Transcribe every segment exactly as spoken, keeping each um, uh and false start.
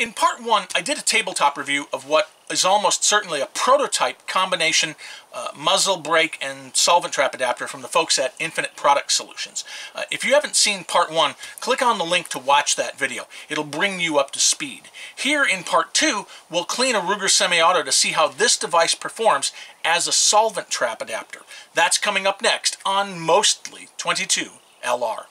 in part one, I did a tabletop review of what is almost certainly a prototype combination uh, muzzle brake and solvent trap adapter from the folks at Infinite Product Solutions. Uh, if you haven't seen part one, click on the link to watch that video. It'll bring you up to speed. Here in part two, we'll clean a Ruger semi-auto to see how this device performs as a solvent trap adapter. That's coming up next on Mostly twenty-two L R.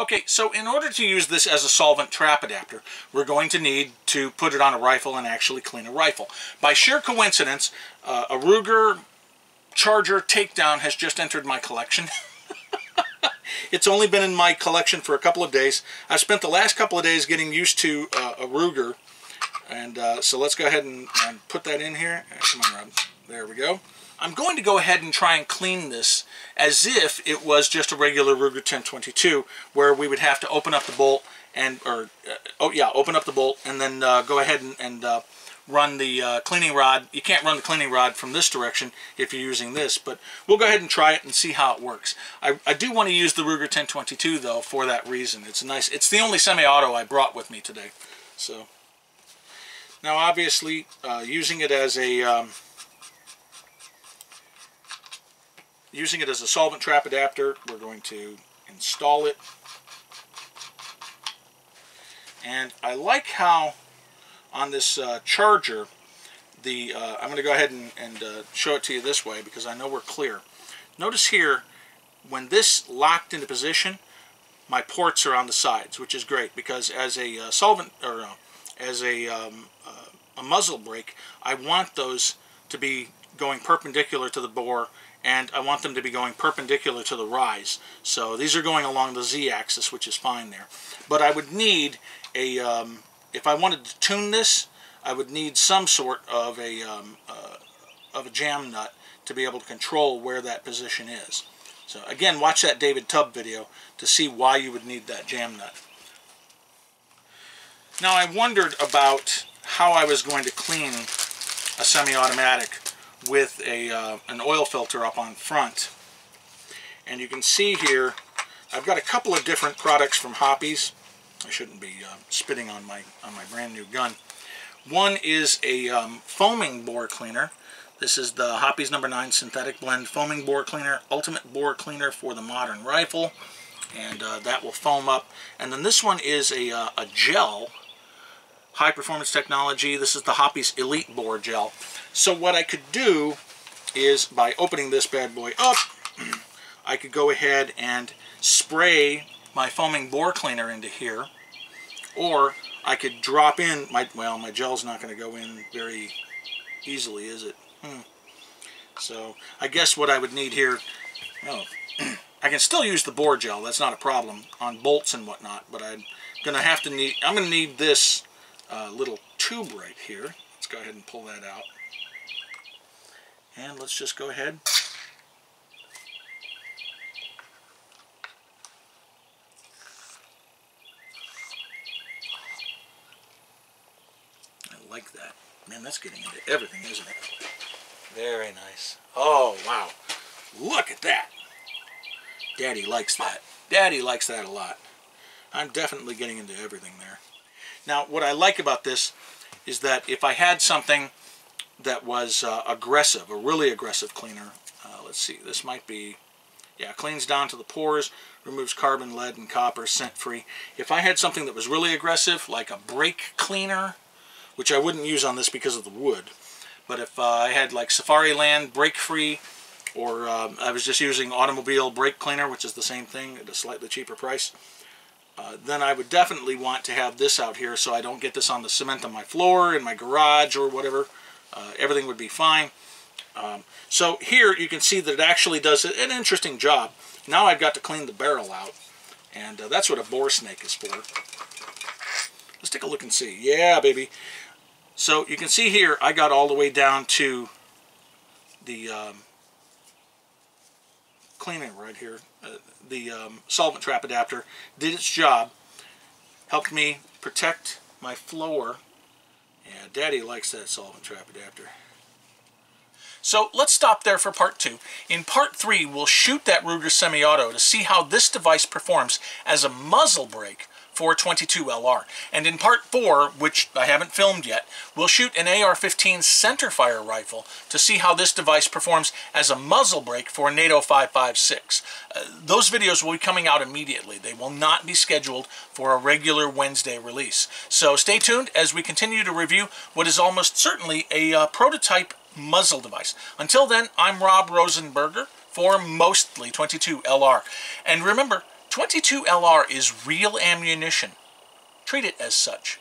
Okay, so in order to use this as a solvent trap adapter, we're going to need to put it on a rifle and actually clean a rifle. By sheer coincidence, uh, a Ruger Charger Takedown has just entered my collection. It's only been in my collection for a couple of days. I've spent the last couple of days getting used to uh, a Ruger, and uh, so let's go ahead and, and put that in here. Come on, Rob. There we go. I'm going to go ahead and try and clean this as if it was just a regular Ruger ten twenty-two, where we would have to open up the bolt and, or, uh, oh yeah, open up the bolt and then uh, go ahead and, and uh, run the uh, cleaning rod. You can't run the cleaning rod from this direction if you're using this, but we'll go ahead and try it and see how it works. I, I do want to use the Ruger ten twenty-two though for that reason. It's nice. It's the only semi-auto I brought with me today. So now, obviously, uh, using it as a um, Using it as a solvent trap adapter, we're going to install it. And I like how on this uh, charger, the uh, I'm going to go ahead and, and uh, show it to you this way because I know we're clear. Notice here, when this locked into position, my ports are on the sides, which is great because as a uh, solvent or uh, as a um, uh, a muzzle brake, I want those to be going perpendicular to the bore. And I want them to be going perpendicular to the rise. So these are going along the Z-axis, which is fine there. But I would need a, um, if I wanted to tune this, I would need some sort of a, um, uh, of a jam nut to be able to control where that position is. So again, watch that David Tubb video to see why you would need that jam nut. Now I wondered about how I was going to clean a semi-automatic with a, uh, an oil filter up on front. And you can see here, I've got a couple of different products from Hoppe's. I shouldn't be uh, spitting on my, on my brand new gun. One is a um, foaming bore cleaner. This is the Hoppe's number nine Synthetic Blend Foaming Bore Cleaner, Ultimate Bore Cleaner for the modern rifle. And uh, that will foam up. And then this one is a, uh, a gel, high performance technology. This is the Hoppe's Elite Bore Gel. So what I could do is, by opening this bad boy up, I could go ahead and spray my foaming bore cleaner into here, or I could drop in my, well, my gel's not going to go in very easily, is it? Hmm. So I guess what I would need here, oh, I can still use the bore gel, that's not a problem, on bolts and whatnot, but I'm going to have to need, I'm going to need this uh, little tube right here. Let's go ahead and pull that out. And let's just go ahead. I like that. Man, that's getting into everything, isn't it? Very nice. Oh, wow. Look at that. Daddy likes that. Daddy likes that a lot. I'm definitely getting into everything there. Now, what I like about this is that if I had something that was uh, aggressive, a really aggressive cleaner. Uh, let's see, this might be, yeah, cleans down to the pores, removes carbon, lead, and copper, scent-free. If I had something that was really aggressive, like a brake cleaner, which I wouldn't use on this because of the wood, but if uh, I had like Safariland, brake-free, or um, I was just using automobile brake cleaner, which is the same thing at a slightly cheaper price, Uh, then I would definitely want to have this out here so I don't get this on the cement on my floor, in my garage, or whatever. Uh, everything would be fine. Um, so here you can see that it actually does an interesting job. Now I've got to clean the barrel out, and uh, that's what a bore snake is for. Let's take a look and see. Yeah, baby. So you can see here I got all the way down to the um, cleaning right here. Uh, the um, solvent trap adapter did its job, helped me protect my floor And Daddy likes that solvent trap adapter. So let's stop there for part two. In part three, we'll shoot that Ruger semi-auto to see how this device performs as a muzzle brake for twenty-two L R. And in part four, which I haven't filmed yet, we'll shoot an A R fifteen centerfire rifle to see how this device performs as a muzzle brake for NATO five fifty-six. Uh, those videos will be coming out immediately. They will not be scheduled for a regular Wednesday release. So stay tuned as we continue to review what is almost certainly a uh, prototype muzzle device. Until then, I'm Rob Rosenberger for Mostly twenty-two L R. And remember, twenty-two L R is real ammunition. Treat it as such.